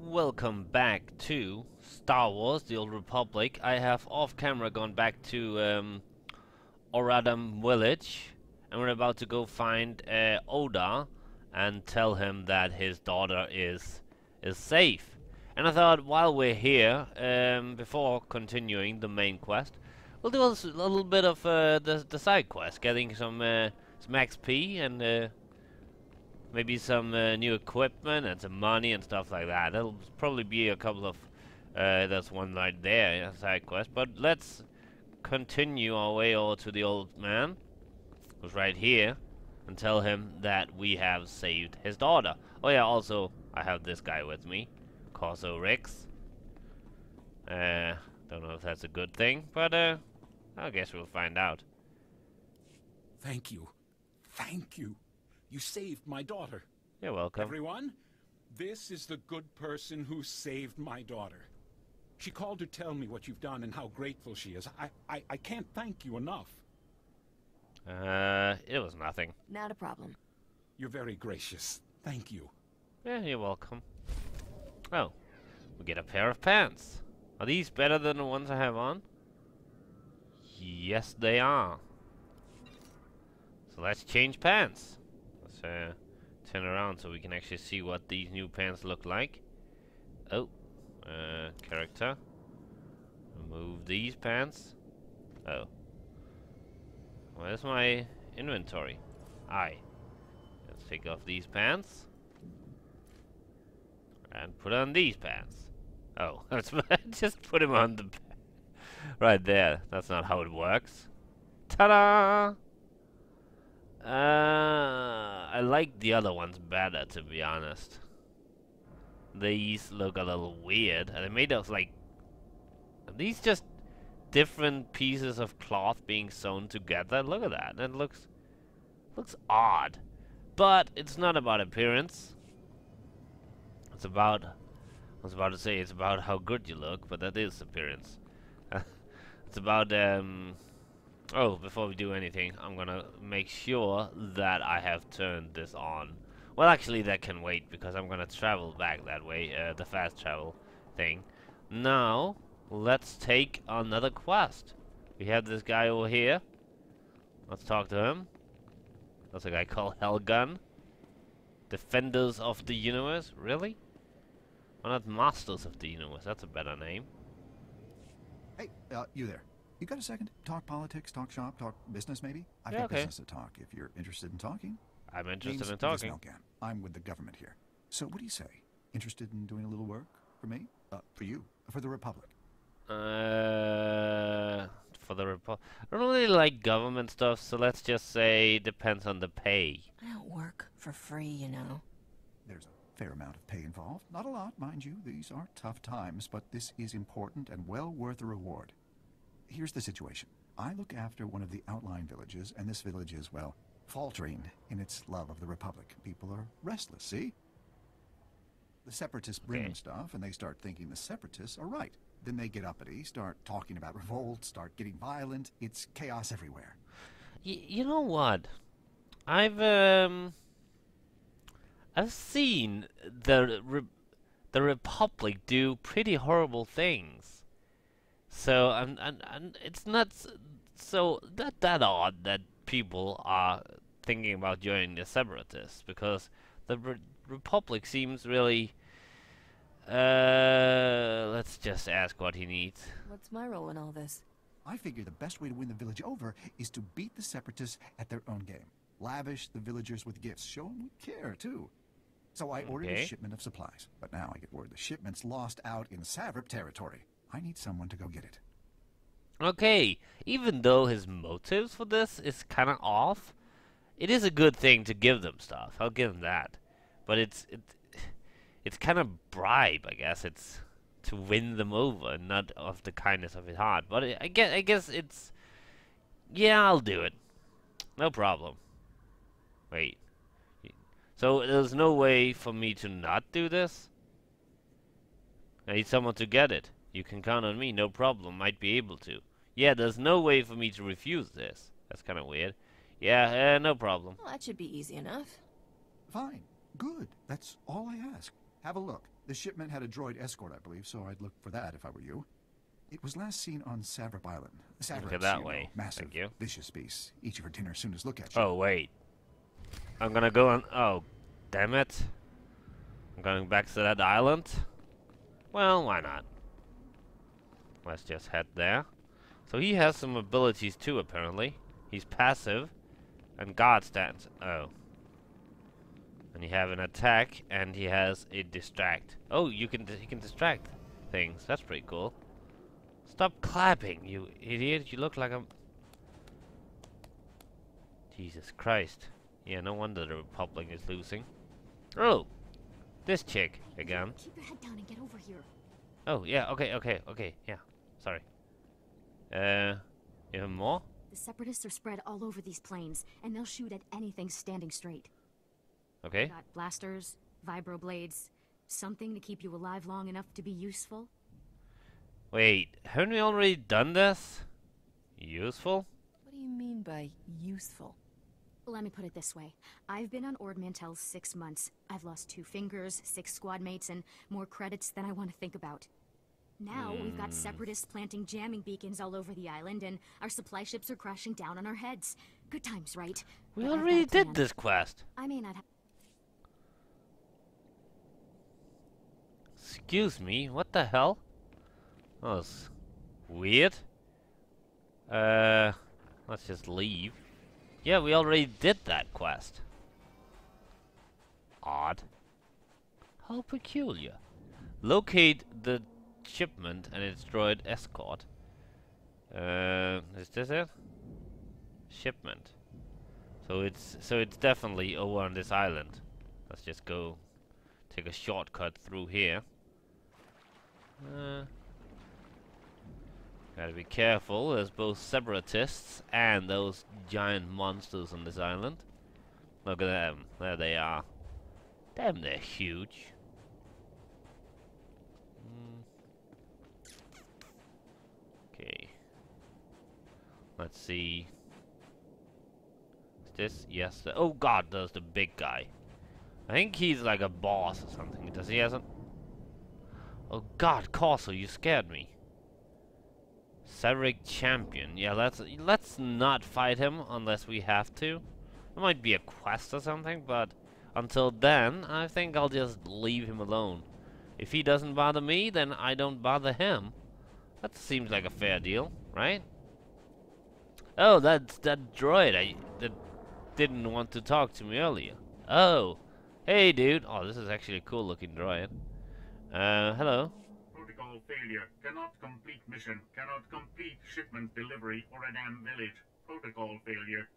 Welcome back to Star Wars: The Old Republic. I have off-camera gone back to Oradam Village, and we're about to go find Odar and tell him that his daughter is safe. And I thought, while we're here, before continuing the main quest, we'll do a little bit of the side quest, getting some XP and maybe some new equipment and some money and stuff like that. That'll probably be a couple of... that's one right there, side quest. But let's continue our way over to the old man, who's right here, and tell him that we have saved his daughter. Oh yeah, also, I have this guy with me, Corso Rix. Don't know if that's a good thing, but I guess we'll find out. Thank you. Thank you. You saved my daughter. You're welcome. Everyone, this is the good person who saved my daughter. She called to tell me what you've done and how grateful she is. I can't thank you enough. It was nothing. Not a problem. You're very gracious. Thank you. Yeah, you're welcome. Oh, we get a pair of pants. Are these better than the ones I have on? Yes, they are. So let's change pants. Turn around so we can actually see what these new pants look like. Oh, character. Remove these pants. Oh. Where's my inventory? Aye. Let's take off these pants. And put on these pants. Oh, that's just put them on the right there. That's not how it works. Ta-da! I like the other ones better, to be honest. These look a little weird. Are they made of, like... Are these just different pieces of cloth being sewn together? Look at that. That looks odd. But it's not about appearance. It's about... I was about to say it's about how good you look, but that is appearance. It's about, Oh, before we do anything, I'm gonna make sure that I have turned this on. Well, actually, that can wait, because I'm gonna travel back that way, the fast travel thing. Now, let's take another quest. We have this guy over here. Let's talk to him. That's a guy called Hellgun. Defenders of the Universe? Really? Why not Masters of the Universe? That's a better name. Hey, you there. You got a second? Talk politics, talk shop, talk business, maybe? I've got business to talk if you're interested in talking. I'm interested in talking. Gizmel Gam. I'm with the government here. So what do you say? Interested in doing a little work? For me? For you? For the Republic? For the Republic? I don't really like government stuff, so let's just say depends on the pay. I don't work for free, you know. There's a fair amount of pay involved. Not a lot, mind you. These are tough times, but this is important and well worth the reward. Here's the situation. I look after one of the outlying villages, and this village is, well, faltering in its love of the Republic. People are restless, see? The Separatists bring them stuff, and they start thinking the Separatists are right. Then they get uppity, start talking about revolt, start getting violent. It's chaos everywhere. You know what? I've seen the Republic do pretty horrible things. So it's not so that odd that people are thinking about joining the Separatists, because the Republic seems really. Let's just ask what he needs. What's my role in all this? I figure the best way to win the village over is to beat the Separatists at their own game. Lavish the villagers with gifts, show them we care too. So I ordered a shipment of supplies, but now I get word the shipment's lost out in Savrip territory. I need someone to go get it. Okay, even though his motives for this is kind of off, it is a good thing to give them stuff. I'll give them that. But it's kind of bribe, I guess. It's to win them over, not of the kindness of his heart. But I guess it's... Yeah, I'll do it. No problem. Wait. So there's no way for me to not do this? I need someone to get it. You can count on me, no problem, might be able to. Yeah, there's no way for me to refuse this. That's kind of weird. Yeah, no problem. Well, that should be easy enough. Fine. Good. That's all I ask. Have a look. The shipment had a droid escort, I believe, so I'd look for that if I were you. It was last seen on Savrip Island. Savrip, that way. Massive, vicious beast. Each of her dinner soon as look at you. Oh, wait. I'm gonna go on... Oh, damn it. I'm going back to that island. Well, why not? Let's just head there. So he has some abilities too, apparently. He's passive. And guard stance. Oh. And he have an attack, and he has a distract. Oh, you can he can distract things. That's pretty cool. Stop clapping, you idiot. You look like a... Jesus Christ. Yeah, no wonder the Republic is losing. Oh! This chick, again. Keep your head down and get over here. Oh, yeah, okay, yeah. Sorry. Even more? The Separatists are spread all over these plains, and they'll shoot at anything standing straight. Okay. Got blasters, vibroblades, something to keep you alive long enough to be useful. Wait, haven't we already done this? Useful? What do you mean by useful? Let me put it this way. I've been on Ord Mantell 6 months. I've lost 2 fingers, 6 squad mates, and more credits than I want to think about. Now we've got Separatists planting jamming beacons all over the island, and our supply ships are crashing down on our heads. Good times, right? We already did this quest. I may not have... Excuse me, what the hell? That was weird. Let's just leave. Yeah, we already did that quest. Odd. How peculiar. Locate the shipment and its droid escort. Is this it? Shipment. So it's definitely over on this island. Let's just go take a shortcut through here. Gotta be careful, there's both Separatists and those giant monsters on this island. Look at them, there they are. Damn, they're huge. Okay. Let's see. Is this? Yes. Oh god, there's the big guy. I think he's like a boss or something. Does he have some... Oh god, Corso, you scared me. Severic champion. Yeah, let's not fight him unless we have to. It might be a quest or something, but until then, I think I'll just leave him alone. If he doesn't bother me, then I don't bother him. That seems like a fair deal, right? Oh, that's that droid that didn't want to talk to me earlier. Oh, hey, dude. Oh, this is actually a cool-looking droid. Hello. Protocol failure. Cannot complete mission. Cannot complete shipment delivery. Oradam Village. Protocol failure.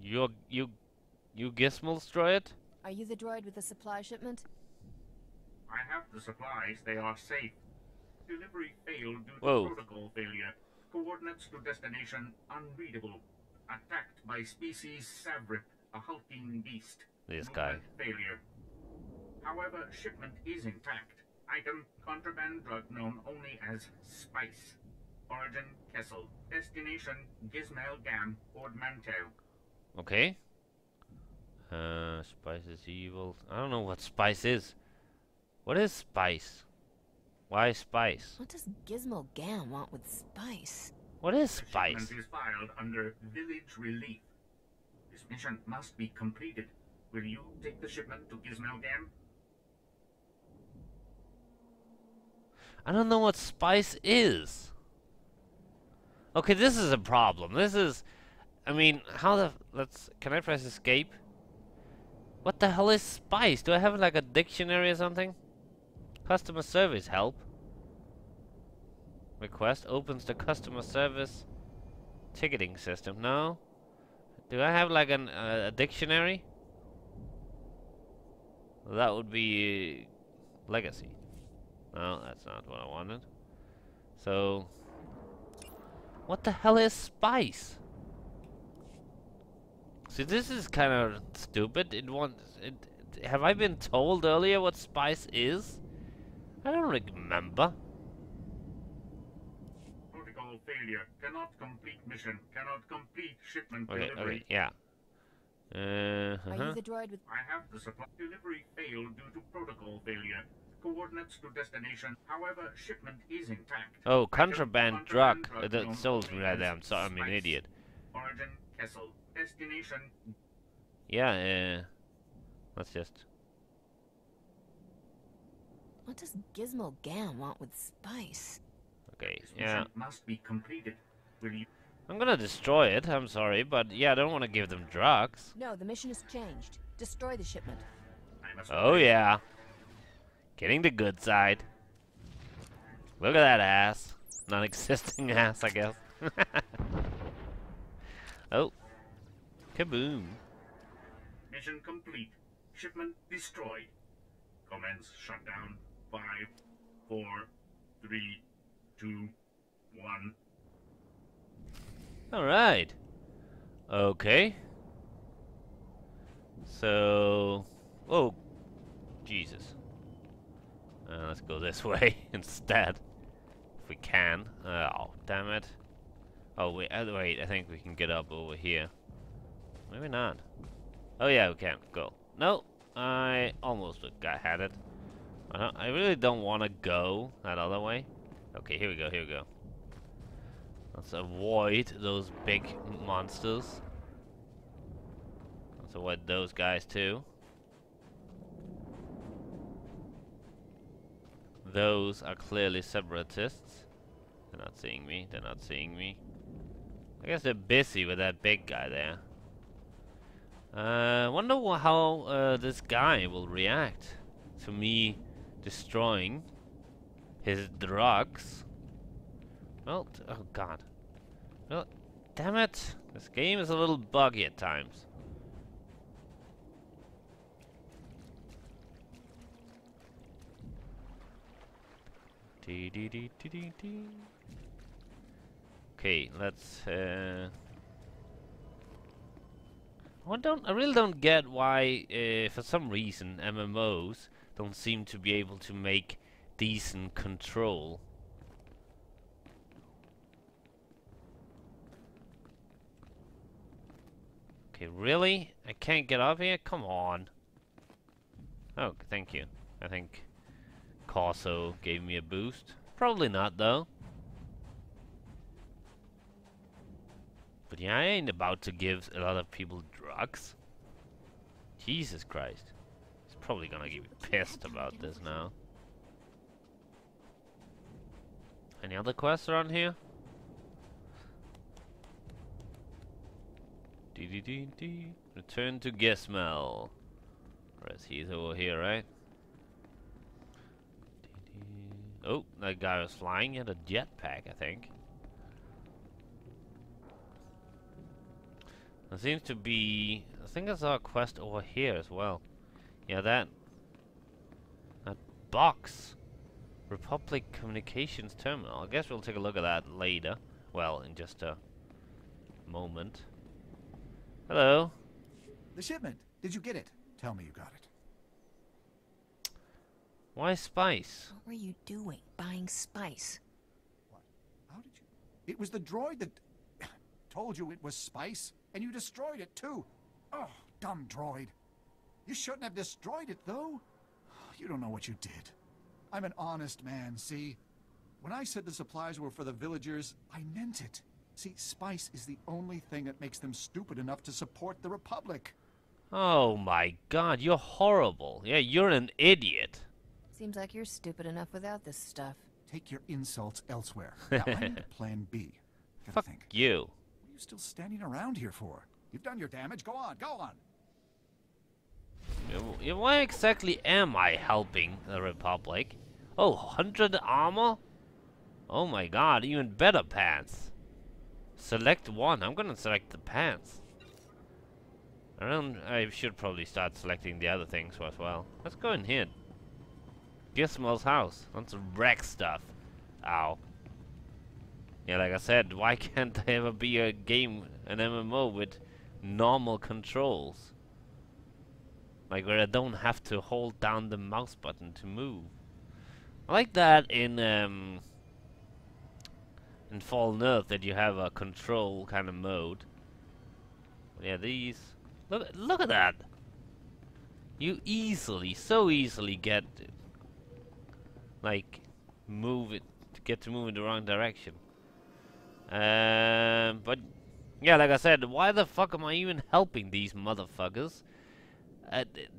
You Gizmel's droid? Are you the droid with the supply shipment? I have the supplies. They are safe. Delivery failed due to protocol failure. Coordinates to destination unreadable. Attacked by species Savrip, a hulking beast. This guy. Failure. However, shipment is intact. Item, contraband drug known only as spice. Origin, Kessel. Destination, Gizmel Gam, Ord Mantell. Okay. Spice is evil. I don't know what spice is. What is spice? Why spice? What does Gizmel Gam want with spice? What is spice? The shipment is filed under village relief. This mission must be completed. Will you take the shipment to Gizmel Gam? I don't know what spice is. Okay, this is a problem. This is... I mean, how the... Can I press escape? What the hell is spice? Do I have like a dictionary or something? Customer service help. Request opens the customer service ticketing system. No? Do I have like a dictionary? That would be legacy. No, that's not what I wanted. So, what the hell is spice? See, this is kind of stupid. Have I been told earlier what spice is? I don't remember. Protocol failure. Cannot complete mission. Cannot complete shipment delivery. Okay, yeah. Are you the droid with... I have the supply delivery failed due to protocol failure. Coordinates to destination. However, shipment is intact. Oh, contraband drug. That sold me right there. I'm sorry, I'm an idiot. Origin, Kessel. Destination. Yeah, let's just... What does Gizmel Gam want with spice? Okay, yeah. Must be completed. Will you... I'm gonna destroy it, I'm sorry, but yeah, I don't want to give them drugs. No, the mission has changed. Destroy the shipment. Oh yeah. Getting the good side. Look at that ass. Non-existing ass, I guess. Oh. Kaboom. Mission complete. Shipment destroyed. Commence shutdown. 5, 4, 3, 2, 1. Alright. Okay. So... Oh. Jesus. Let's go this way instead. If we can. Oh, damn it. Oh, wait, I think we can get up over here. Maybe not. Oh yeah, we can. Go. No. I almost had it. I really don't want to go that other way. Okay, here we go, here we go. Let's avoid those big monsters. Let's avoid those guys too. Those are clearly separatists. They're not seeing me, they're not seeing me. I guess they're busy with that big guy there. I wonder how this guy will react to me destroying his drugs. Well, oh god. Well, damn it! This game is a little buggy at times. Okay, let's. I really don't get why, for some reason, MMOs don't seem to be able to make decent control. Okay, really? I can't get up here? Come on. Oh, thank you. I think Corso gave me a boost. Probably not, though. But yeah, I ain't about to give a lot of people drugs. Jesus Christ. He's probably gonna get pissed about this now. Any other quests around here? Return to Gizmel. Whereas he's over here, right? Oh, that guy was flying in a jetpack, I think. There seems to be... I think I saw a quest over here as well. Yeah, that box. Republic Communications Terminal. I guess we'll take a look at that later. Well, in just a moment. Hello. The shipment. Did you get it? Tell me you got it. Why spice? What were you doing? Buying spice? What? How did you... It was the droid that told you it was spice. And you destroyed it, too. Oh, dumb droid. You shouldn't have destroyed it, though. You don't know what you did. I'm an honest man, see? When I said the supplies were for the villagers, I meant it. See, spice is the only thing that makes them stupid enough to support the Republic. Oh, my God, you're horrible. Yeah, you're an idiot. Seems like you're stupid enough without this stuff. Take your insults elsewhere. Now, I need plan B. Fuck you. What are you still standing around here for? You've done your damage. Go on, go on. Why exactly am I helping the Republic? Oh, 100 armor? Oh my god, even better pants. Select one. I'm gonna select the pants. I should probably start selecting the other things as well. Let's go in here. Gizmel's house. Let's wreck stuff. Ow. Yeah, like I said, why can't there ever be a game, an MMO, with normal controls? Like, where I don't have to hold down the mouse button to move. I like that in Fallen Earth, that you have a control kind of mode. But yeah, these... Look at that! You easily, so easily get, like, move it, get to move in the wrong direction. But, yeah, like I said, why the fuck am I even helping these motherfuckers?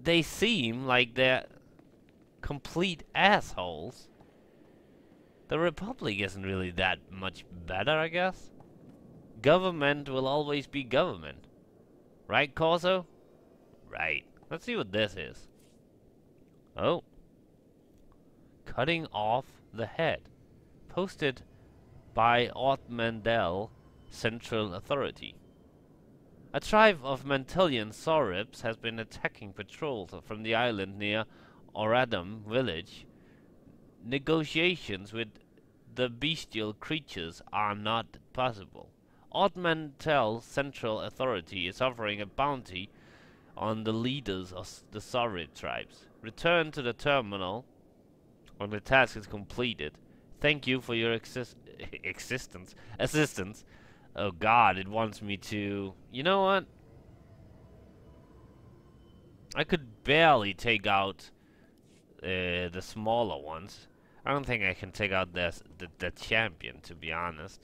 They seem like they're complete assholes. The Republic isn't really that much better, I guess. Government will always be government. Right, Corso? Right. Let's see what this is. Oh. Cutting off the head. Posted by Ord Mantell, Central Authority. A tribe of Mantellian Savrips has been attacking patrols from the island near Oradam Village. Negotiations with the bestial creatures are not possible. Ord Mantell Central Authority is offering a bounty on the leaders of the Savrip tribes. Return to the terminal when the task is completed. Thank you for your assistance. Oh god, it wants me to... You know what? I could barely take out the smaller ones. I don't think I can take out the champion, to be honest.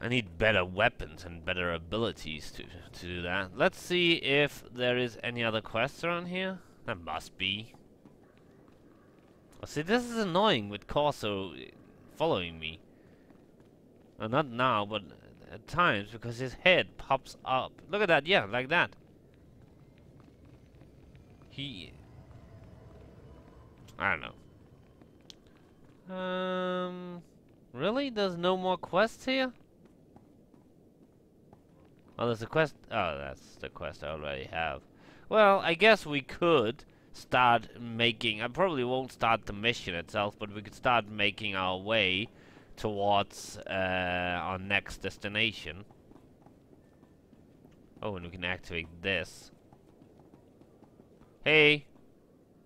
I need better weapons and better abilities to do that. Let's see if there is any other quests around here. There must be. Oh, see, this is annoying with Corso following me. Well, not now, but at times, because his head pops up. Look at that, yeah, like that. He... I don't know. Really? There's no more quests here? Oh, there's a quest. Oh, that's the quest I already have. Well, I guess we could start making... I probably won't start the mission itself, but we could start making our way towards our next destination. Oh, and we can activate this. Hey!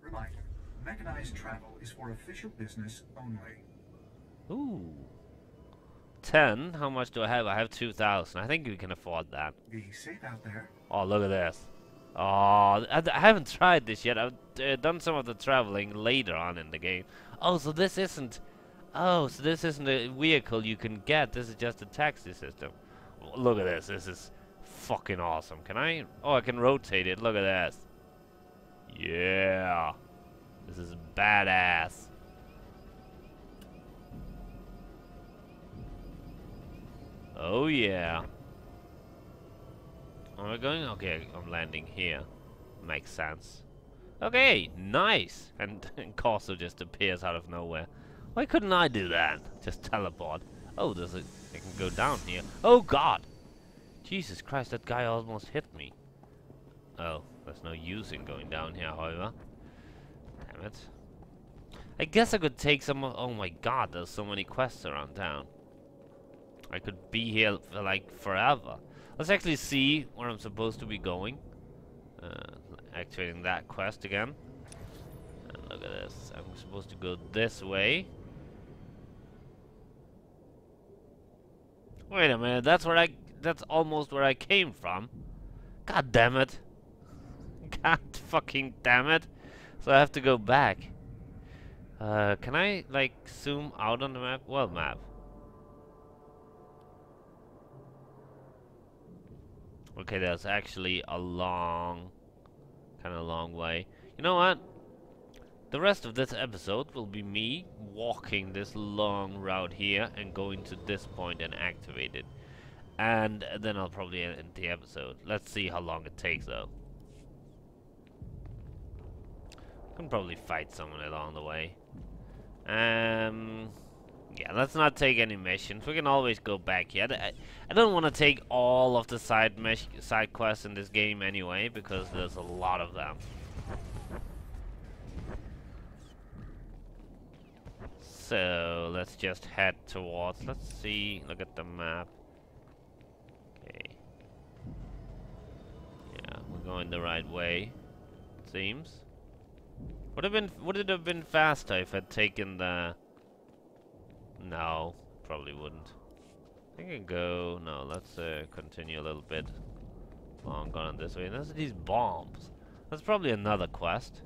Reminder, mechanized travel is for official business only. Ooh. 10. How much do I have? I have 2,000. I think we can afford that. Be safe out there. Oh, look at this. Oh, I haven't tried this yet. I've done some of the traveling later on in the game. Oh, so this isn't... Oh, so this isn't a vehicle you can get. This is just a taxi system. Look at this. This is fucking awesome. Can I... Oh, I can rotate it. Look at this. Yeah. This is badass. Oh yeah. Am I going? Okay, I'm landing here. Makes sense. Okay, nice. And Corso just appears out of nowhere. Why couldn't I do that? Just teleport. Oh, there's a... I can go down here. Oh god! Jesus Christ, that guy almost hit me. Oh, there's no use in going down here, however. Damn it. I guess I could take some... Oh my god, there's so many quests around town. I could be here for, like, forever. Let's actually see where I'm supposed to be going. Activating that quest again. And look at this. I'm supposed to go this way. Wait a minute. That's where I... That's almost where I came from. God damn it. God fucking damn it. So I have to go back. Can I, like, zoom out on the map? Well, map. Okay, that's actually a long, kind of long way. You know what? The rest of this episode will be me walking this long route here and going to this point and activate it. And then I'll probably end the episode. Let's see how long it takes, though. I can probably fight someone along the way. Yeah, let's not take any missions. We can always go back here. I don't want to take all of the side quests in this game anyway, because there's a lot of them. So, let's just head towards... Let's see... Look at the map. Okay. Yeah, we're going the right way, it seems. Would it have been faster if I'd taken the... No, probably wouldn't. I think I can go... No, let's continue a little bit. Oh, I'm going this way. That's these bombs. That's probably another quest.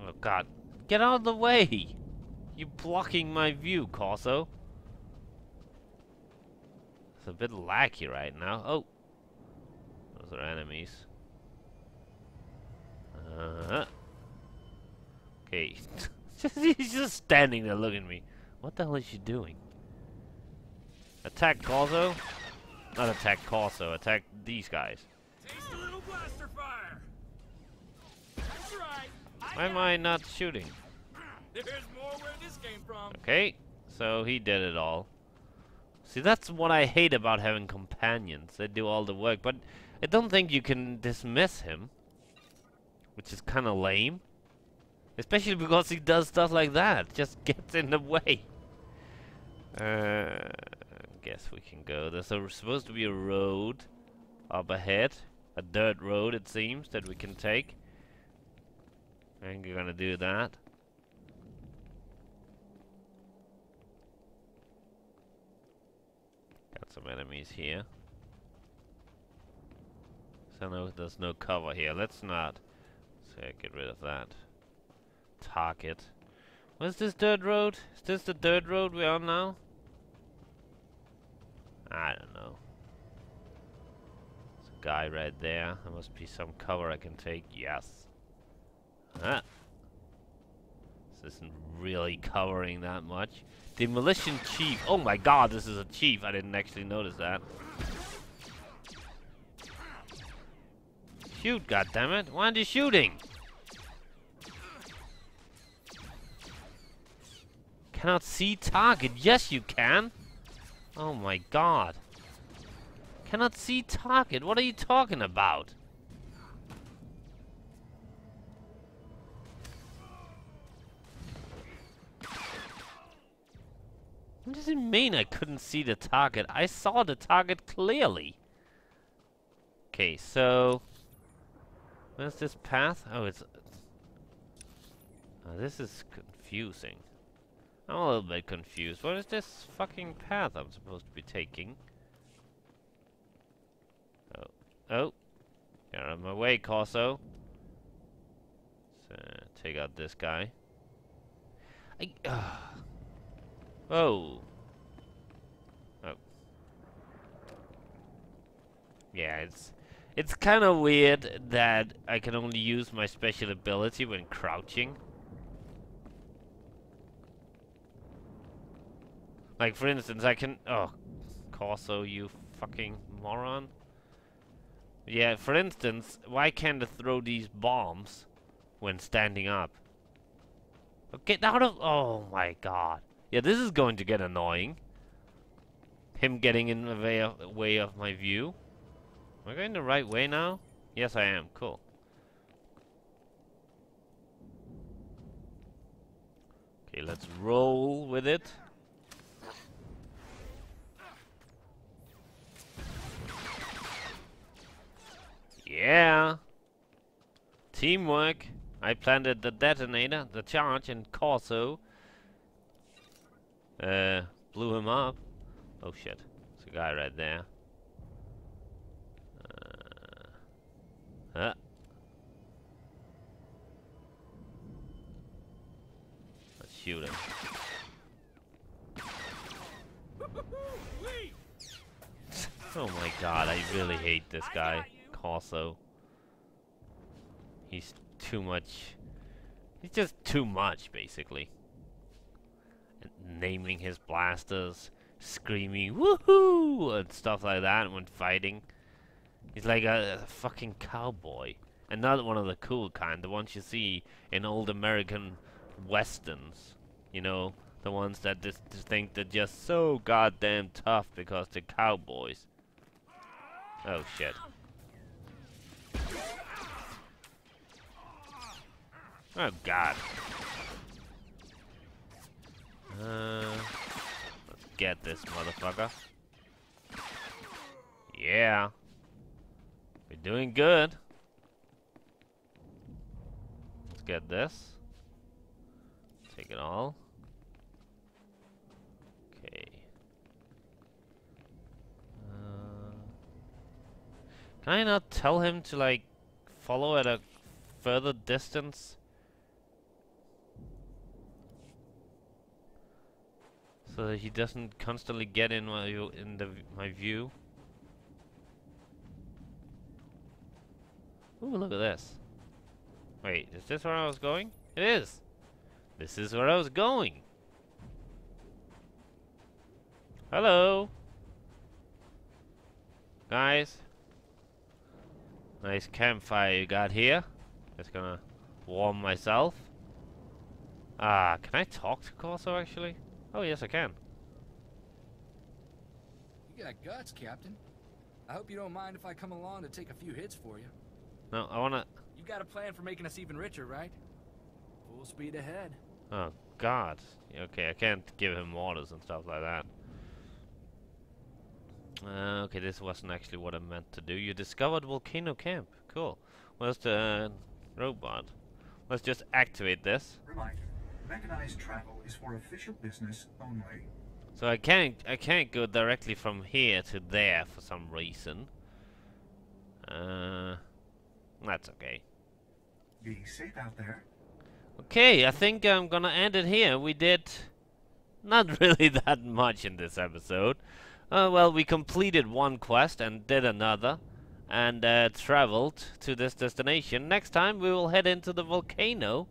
Oh, God. Get out of the way! You're blocking my view, Corso. It's a bit laggy right now. Oh. Those are enemies. Uh-huh. Okay. He's just standing there looking at me. What the hell is she doing? Attack Corso. Not attack Corso. Attack these guys. Taste a little blaster fire. That's right. Why am I not shooting? There's more where this came from. Okay, so he did it all. See, that's what I hate about having companions. They do all the work, but I don't think you can dismiss him, which is kind of lame. Especially because he does stuff like that. Just gets in the way. I guess we can go. There's supposed to be a road up ahead. A dirt road, it seems, that we can take. I think we're gonna do that. Got some enemies here. So no, there's no cover here. Let's not... So get rid of that. Target. Where's this dirt road? Is this the dirt road we're on now? I don't know. There's a guy right there. There must be some cover I can take. Yes. Huh. This isn't really covering that much. Demolition Chief. Oh my God, this is a chief. I didn't actually notice that. Shoot, goddammit. Why aren't you shooting? Cannot see target. Yes, you can. Oh my God. Cannot see target. What are you talking about? What does it mean I couldn't see the target? I saw the target clearly. Okay, so... where's this path? Oh, it's... oh, this is confusing. I'm a little bit confused. What is this fucking path I'm supposed to be taking? Oh. Oh. Get out of my way, Corso. Let's take out this guy. Whoa. Oh. Yeah, it's kind of weird that I can only use my special ability when crouching. Like, for instance, I can... oh, Corso, you fucking moron. Yeah, for instance, why can't I throw these bombs when standing up? Oh, get out of... oh, my God. Yeah, this is going to get annoying. Him getting in the way of my view. Am I going the right way now? Yes, I am. Cool. Okay, let's roll with it. Yeah! Teamwork! I planted the detonator, the charge, and Corso blew him up. Oh shit, there's a guy right there. Let's shoot him. Oh my God, I really hate this guy. Also, he's too much. He's just too much, basically. And naming his blasters, screaming "woohoo" and stuff like that when fighting. He's like a fucking cowboy, and not one of the cool kind, the ones you see in old American westerns. You know, the ones that just think they're just so goddamn tough because they're cowboys. Oh shit. Oh God. Let's get this motherfucker. Yeah. We're doing good. Let's get this. Take it all. Okay. Can I not tell him to, like, follow at a further distance? So that he doesn't constantly get in my view. Ooh, look at this. Wait, is this where I was going? It is! This is where I was going! Hello! Guys. Nice campfire you got here. Just gonna warm myself. Ah, can I talk to Corso actually? Oh, yes I can. You got guts, Captain. I hope you don't mind if I come along to take a few hits for you. No, I wanna... You got a plan for making us even richer, right? Full speed ahead. Oh, God. Okay, I can't give him orders and stuff like that. Okay, this wasn't actually what I meant to do. You discovered Volcano Camp. Cool. Where's the robot? Let's just activate this. Reminder. Mechanized travel is for official business only. So I can't go directly from here to there for some reason. That's okay. Be safe out there. Okay, I think I'm gonna end it here. We did not really that much in this episode. Well, we completed one quest and did another, and traveled to this destination. Next time we will head into the volcano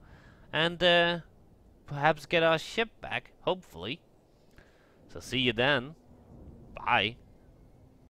and perhaps get our ship back, hopefully. So see you then. Bye.